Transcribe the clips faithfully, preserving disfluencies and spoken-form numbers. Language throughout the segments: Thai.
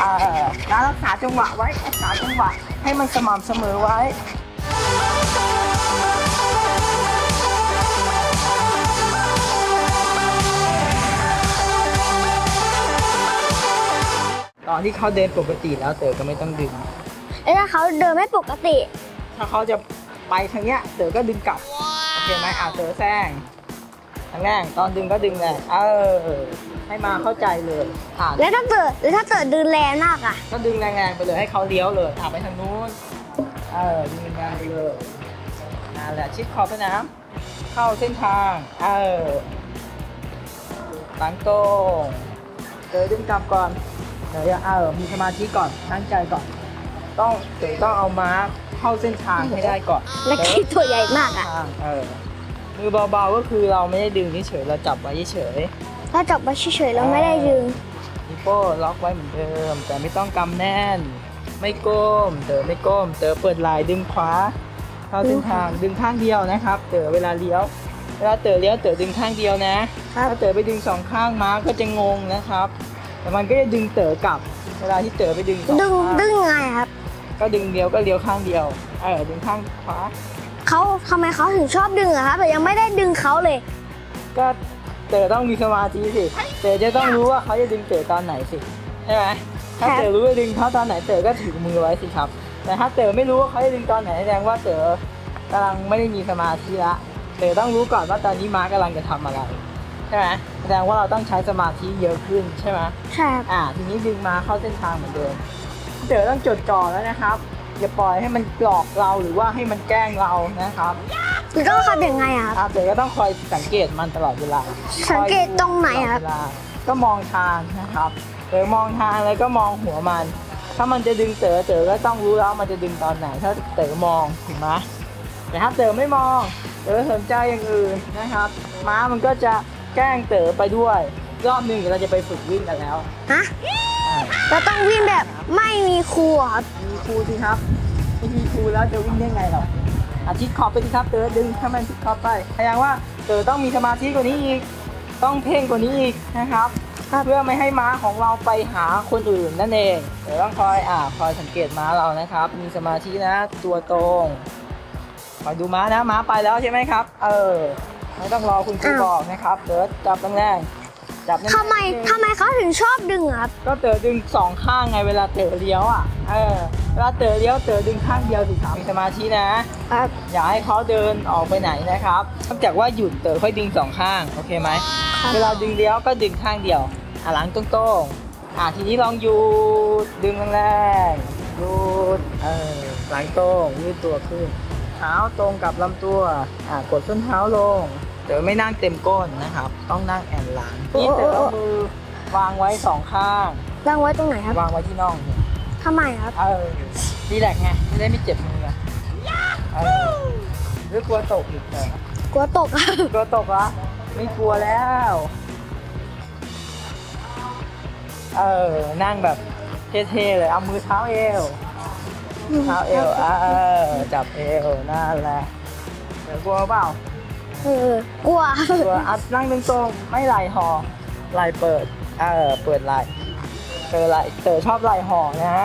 นะรักษาจังหวะไว้รักษาจังหวะให้มันสม่ำเสมอไว้ตอนที่เขาเดินปกติแล้วเต๋อก็ไม่ต้องดึงแล้วถ้าเขาเดินไม่ปกติถ้าเขาจะไปทางเนี้ยเต๋อก็ดึงกลับโอเคไหมอ่ะเต๋อแซงทางแรกตอนดึงก็ดึงแรงเออให้มาเข้าใจเลยอ่ะแล้วถ้าเต๋อแล้วถ้าเต๋อดึงแรงมากอ่ะก็ดึงแรงๆไปเลยให้เขาเลี้ยวเลยอ่ะไปทางนู้นเออดึงแรงไปเลยนั่นแหละชิดขอบไปน้ำเข้าเส้นทางเออตั้งตรงเต๋อดึงกลับก่อนเดี๋ยวเออมีสมาธิก่อนตั้งใจก่อนต้องเดี๋ยวต้องเอาม้าเข้าเส้นทางให้ได้ก่อนและคิดตัวใหญ่มากอ่ะเออมือเบาๆก็คือเราไม่ได้ดึงเฉยเราจับไว้เฉยถ้าจับไว้เฉยเราไม่ได้ดึงนิ้วโป้ล็อกไว้เหมือนเดิมแต่ไม่ต้องกำแน่นไม่ก้มเต๋อไม่ก้มเต๋อเปิดลายดึงขวาเข้าเส้นทางดึงข้างเดียวนะครับเต๋อเวลาเลี้ยวเวลาเต๋อเลี้ยวเต๋อดึงข้างเดียวนะถ้าเต๋อไปดึงสองข้างม้าก็จะงงนะครับแต่มันก็จะดึงเต๋อกลับเวลาที่เต๋อไปดึงดึงดึงไงครับก็ดึงเดียวก็เลี้ยวข้างเดียวเออดึงข้างขวาเขาทำไมเขาถึงชอบดึงอะครับแต่ยังไม่ได้ดึงเขาเลยก็เต๋อต้องมีสมาธิสิเต๋อจะต้องรู้ว่าเขาจะดึงเต๋อตอนไหนสิใช่ไหมถ้าเต๋อรู้ว่าดึงเขาตอนไหนเต๋อก็ถือมือไว้สิครับแต่ถ้าเต๋อไม่รู้ว่าเขาจะดึงตอนไหนแสดงว่าเต๋อกำลังไม่ได้มีสมาธิละเต๋อต้องรู้ก่อนว่าตอนนี้ม้ากำลังจะทำอะไรใช่ไหมแสดงว่าเราต้องใช้สมาธิเยอะขึ้นใช่ไหมใช่อ่าทีนี้ดึงมาเข้าเส้นทางเหมือนเดิมเต๋อต้องจดจ่อแล้วนะครับอย่าปล่อยให้มันหลอกเราหรือว่าให้มันแกล้งเรานะครับจะต้องคอยยังไงอะครับเต๋อก็ต้องคอยสังเกตมันตลอดเวลาสังเกตตรงไหนครับก็มองทางนะครับเต๋อมองทางแล้วก็มองหัวมันถ้ามันจะดึงเต๋อเต๋อก็ต้องรู้แล้วมันจะดึงตอนไหนถ้าเต๋อมองถูกไหมแต่ถ้าเต๋อไม่มองเต๋อสนใจอย่างอื่นนะครับม้ามันก็จะแกล้งเต๋อไปด้วยรอบหนึ่งเราจะไปฝึกวิ่งกันแล้วฮะเราต้องวิ่งแบบไม่มีครูครับมีครูสิครับไม่มีครูแล้วจะวิ่งได้ไงหรออาชิดขอบไปสิครับเต๋อดึงถ้ามันชิดขอบไปพยายามว่าเต๋อต้องมีสมาธิกว่านี้อีกต้องเพ่งกว่านี้อีกนะครับเพื่อไม่ให้ม้าของเราไปหาคนอื่นนั่นเองเต๋อต้องคอยอ่าคอยสังเกตม้าเรานะครับมีสมาธินะตัวตรงคอยดูม้านะม้าไปแล้วใช่ไหมครับเออไม่ต้องรอคุณครูบอกนะครับเต๋อจับแรงทำไมทำไมเขาถึงชอบดึงครับก็เต๋อดึงสองข้างไงเวลาเต๋อเลี้ยวอ่ะเออเวลาเต๋อเลี้ยวเต๋อดึงข้างเดียวสิครับมีสมาธินะอย่าให้เขาเดินออกไปไหนนะครับนอกจากว่าหยุดเต๋อค่อยดึงสองข้างโอเคไหมเวลาดึงเลี้ยวก็ดึงข้างเดียวอ่ะหลังตรงๆอ่ะทีนี้ลองหยุดดึงแรงๆหยุดเออหลังตรงยืดตัวขึ้นเท้าตรงกับลำตัวอ่ะกดส้นเท้าลงเต๋อไม่นั่งเต็มก้นนะครับต้องนั่งแอนหลังนี่เต๋อเอามือวางไว้สองข้างวางไว้ตรงไหนครับวางไว้ที่น่องทำไมครับเออดีแลกไงไม่ได้ไม่เจ็บมือหรือกลัวตกอีกเต๋อกลัวตกกลัวตกวะไม่กลัวแล้วเออนั่งแบบเท่ๆเลยเอามือเท้าเอวเท้าเอวเออจับเอวนั่นแหละเต๋อกลัวเปล่ากลัวอัดนั่งตรงๆไม่ไหลห่อไหลเปิดเออเปิดไหลเจอไหลเจอชอบไหลห่อนะ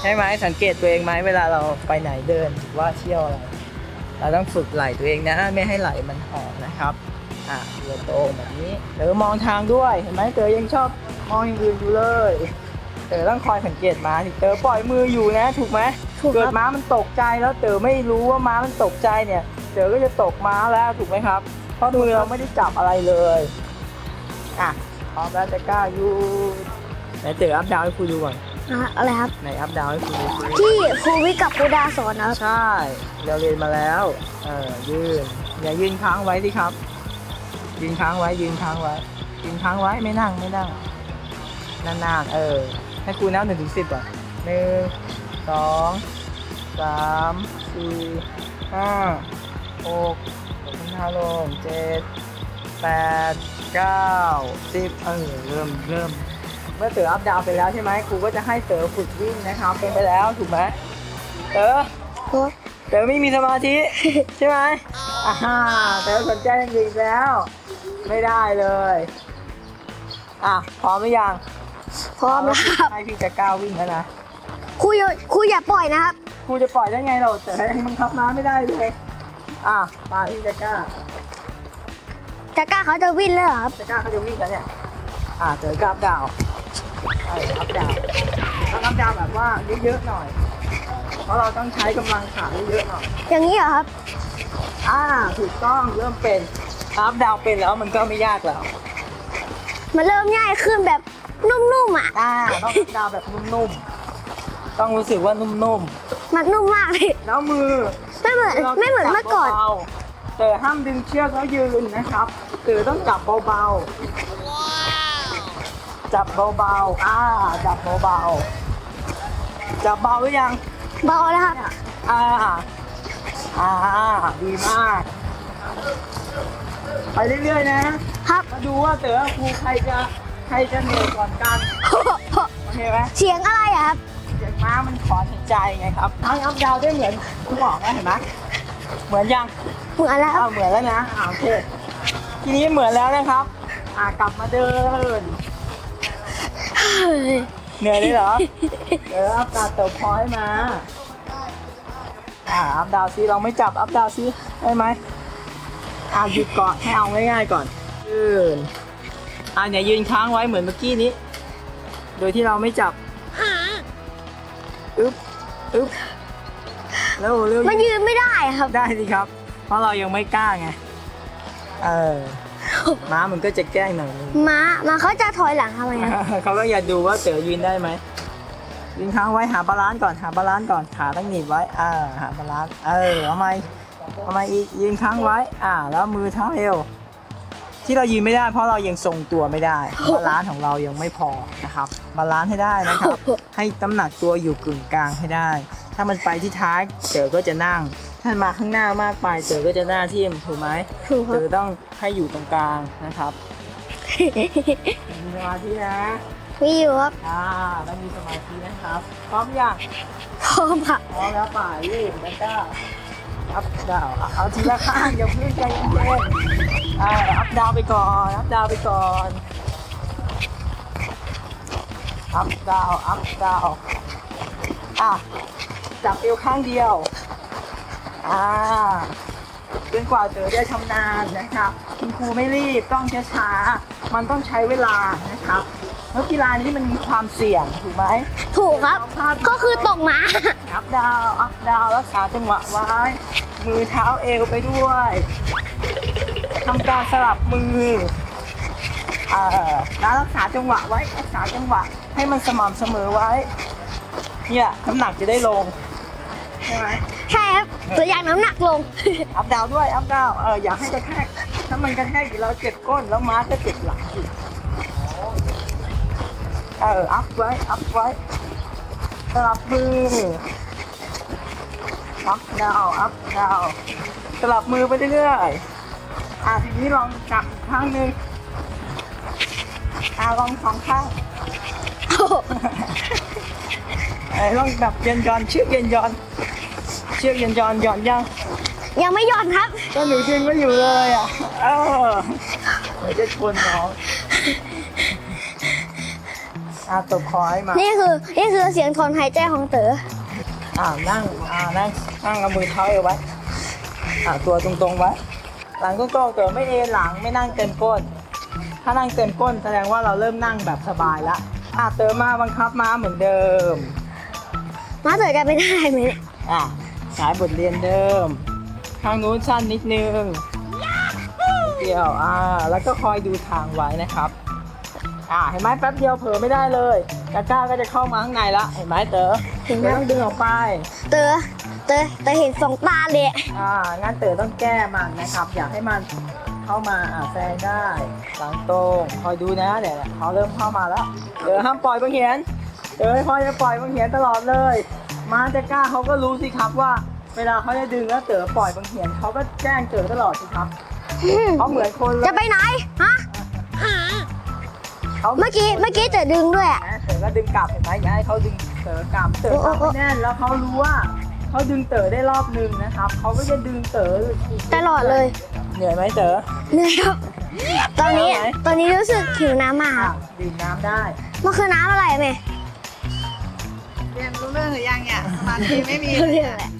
ใช่ไหมสังเกตตัวเองไหมเวลาเราไปไหนเดินว่าเที่ยวอะไรเราต้องฝึกไหลตัวเองนะไม่ให้ไหลมันห่อนะครับอ่ะเดินตรงแบบนี้เต๋อมองทางด้วยเห็นไหมเต๋อยังชอบมองอย่างอื่นอยู่เลยเต๋อต้องคอยสังเกตม้าเต๋อปล่อยมืออยู่นะถูกไหมเกิดม้ามันตกใจแล้วเต๋อไม่รู้ว่าม้ามันตกใจเนี่ยเต๋อก็จะตกม้าแล้วถูกไหมครับเพราะมือเราไม่ได้จับอะไรเลยอ่ะพร้อมแล้วจะกล้าอยู่ไหนเต๋ออัพดาวให้ครูดูก่อนอะไรครับไหนอัพดาวให้ครูดูที่ครูวิกับครูดาสอนนะใช่เราเรียนมาแล้วเออยืนอย่ายืนค้างไว้สิครับยืนค้างไว้ยืนค้างไว้ยืนค้างไว้ไม่นั่งไม่นั่งนานๆเออให้ครูนับหนึ่งถึงสิบก่อนหนึ่งสองสามสี่ห้าหกห้าลงเจ็ดแปดเก้าสิบเออเริ่มเริ่มเมื่อเต๋ออัพดาวไปแล้วใช่ไหมครูก็จะให้เต๋อฝึกวิ่งนะครับเป็นไปแล้วถูกไหมเต๋อเต๋อไม่มีสมาธิใช่ไหมอ่าเต๋อสนใจอย่างอื่นแล้วไม่ได้เลยอ่ะพร้อมหรือยัง พร้อมแล้วครับให้พี่จะก้าววิ่งแล้วนะครูครูอย่าปล่อยนะครับครูจะปล่อยได้ไงเราแต่มันขับม้าไม่ได้เลยอ่ะมาพี่จะก้าจะก้าเขาจะวิ่งเลยเหรอครับจะก้าเขาจะวิ่งแล้วเนี่ยอ่ะเจอกับดาวใช่กับดาวกับดาวแบบว่าเยอะๆหน่อยเพราะเราต้องใช้กำลังขาเยอะๆหน่อยอย่างนี้เหรอครับอ่าถูกต้องเริ่มเป็นครับดาวเป็นแล้วมันก็ไม่ยากแล้วมันเริ่มง่ายขึ้นแบบนุ่มๆอ่ะอ่าต้องดาวแบบนุ่มๆต้องรู้สึกว่านุ่มๆมันนุ่มมากเลยแล้วมือไม่เหมือนไม่เหมือนเมื่อก่อนเต๋อห้ามดึงเชือกแล้วยืนนะครับเต๋อต้องจับเบาๆจับเบาๆอ่าจับเบาๆจับเบาหรือยังเบาแล้วครับอ่าอ่าดีมากไปเรื่อยๆนะครับมาดูว่าเต๋อครูใครจะใครจะเหนื่อยก่อนกันโอเคไหมเสียงอะไรอ่ะครับเสียงม้ามันขอหายใจไงครับทั้งอัพดาวได้เหมือนคุณบอกนะเห็นไหมเหมือนยังเหมือนแล้วเหมือนแล้วนะโอเคทีนี้เหมือนแล้วนะครับอ่ากลับมาเดินเหนื่อยได้เหรอเอออัพดาวเต๋อพอให้มาอ่าอัพดาวซิลองไม่จับอัพดาวซิได้ไหมอ่าหยุดก่อนให้เอาง่ายๆก่อนยืนอ่าเนี่ยยืนค้างไว้เหมือนเมื่อกี้นี้โดยที่เราไม่จับอึ๊บอึ๊บแล้วเรื่องมันยืนไม่ได้ครับได้สิครับเพราะเรายังไม่กล้าไงเออม้ามันก็จะแกล้งหน่อยม้าม้าเขาจะถอยหลังทำไมอ่ะเขาก็อยากดูว่าเต๋อยืนได้ไหมยืนค้างไว้หาบาลานซ์ก่อนหาบาลานซ์ก่อนขาตั้งหนีบไว้อ่าหาบาลานซ์เออเอาไหมทำไมอีกยืนค้างไว้อ่าแล้วมือเท้าเอวที่เรายืนไม่ได้เพราะเรายังทรงตัวไม่ได้บาลานซ์ของเรายังไม่พอนะครับบาลานซ์ให้ได้นะครับให้น้ำหนักตัวอยู่กึ่งกลางให้ได้ถ้ามันไปที่ท้ายเต๋อก็จะนั่งถ้ามาข้างหน้ามากไปเต๋อก็จะหน้าทิ่มถูกไหมเต๋อต้องให้อยู่ตรงกลางนะครับมีสมาธินะมีอยู่ครับอ่าต้องมีสมาธินะครับพร้อมยังพร้อมค่ะพร้อมแล้วป่ายืนแล้วก็อัพดาวเอาทีละข้างอย่าเพิ่งใจเย็นๆอัพดาวไปก่อนอัพดาวไปก่อนอัพดาวอัพดาวอ่ะจับเอวข้างเดียวอ่าจนกว่าเต๋อจะชำนาญนะครับคุณครูไม่รีบต้องช้าๆมันต้องใช้เวลานะครับแล้วกีฬานี้มันมีความเสี่ยงถูกไหมถูกครับก็คือตกม้าอัพดาวอัพดาวรักษาจังหวะไว้มือเท้าเอวไปด้วยทำการสลับมืออ่าแล้วรักษาจังหวะไว้รักษาจังหวะให้มันสม่ำเสมอไว้เนี่ยน้ำหนักจะได้ลงใช่ไหมใช่ครับตัวอย่างน้ำหนักลงอัพดาวด้วยอัพดาวเอออย่าให้กระแทกถ้ามันกระแทกเราเจ็บก้นแล้วม้าจะเจ็บหลังเอออัพไว้อัพไว้สลับมืออัพดาวอัพดาวสลับมือไปเรื่อยๆอ่ะทีนี้ลองจับข้างหนึ่งอ่ะลองสองข้างไอ้ลองแบบเย็นยอนเชือกเย็นยอนเชือกเย็นยอนหย่อนยังยังไม่หย่อนครับก็หนูจริงก็อยู่เลยอ่ะเออจะชวนน้องอ่ะตบคอให้มานี่คือนี่คือเสียงถอนหายใจของเต๋ออ่านั่งอ่านั่งนั่งเอามือเท้าเอาไว้อ่าตัวตรงๆไว้หลังก็โก่เต๋อไม่เอหลังไม่นั่งเกินก้นถ้านั่งเกินก้นแสดงว่าเราเริ่มนั่งแบบสบายละอ่าเต๋อมาบังคับมาเหมือนเดิมมาเต๋อจะไม่ได้ไหมอ่าสายบทเรียนเดิมทางนู้นสั้นนิดนึงเดี๋ยวอ่าแล้วก็คอยดูทางไว้นะครับอ่าเห็นไหมแป๊บเดียวเผลอไม่ได้เลยกาก้าก็จะเข้ามาข้างในละเห็นไหมเต๋อเห็นไหมต้องดึงออกไปเต๋อเต๋อแต่เห็นสองตาเลยอ่างั้นเต๋อต้องแก้มันนะครับอยากให้มันเข้ามาอ่าแซงได้หลังตรงคอยดูนะเดี๋ยวเขาเริ่มเข้ามาแล้วเต๋อห้ามปล่อยบังเหียนเต๋อคอยจะปล่อยบังเหียนตลอดเลยมาจะกล้าเขาก็รู้สิครับว่าเวลาเขาจะดึงแล้วเต๋อปล่อยบังเหียนเขาก็แจ้งเต๋อตลอดสิครับเขาเหมือนคนจะไปไหนฮะเมื่อกี้เมื่อกี้เต๋อดึงด้วยอ่ะเต๋อก็ดึงกลับเห็นไหมให้เขาดึงเต๋อกลับเต๋อเขาแน่นแล้วเขารู้ว่าเขาดึงเต๋อได้รอบนึงนะครับเขาก็จะดึงเต๋อตลอดเลยเหนื่อยไหมเต๋อเหนื่อยครับตอนนี้ตอนนี้รู้สึกหิวน้ำมากดื่มน้ำได้ มันคือน้ำอะไรไหมเรียนรู้เรื่องหรือยังเนี่ยสมาธิไม่มีเลย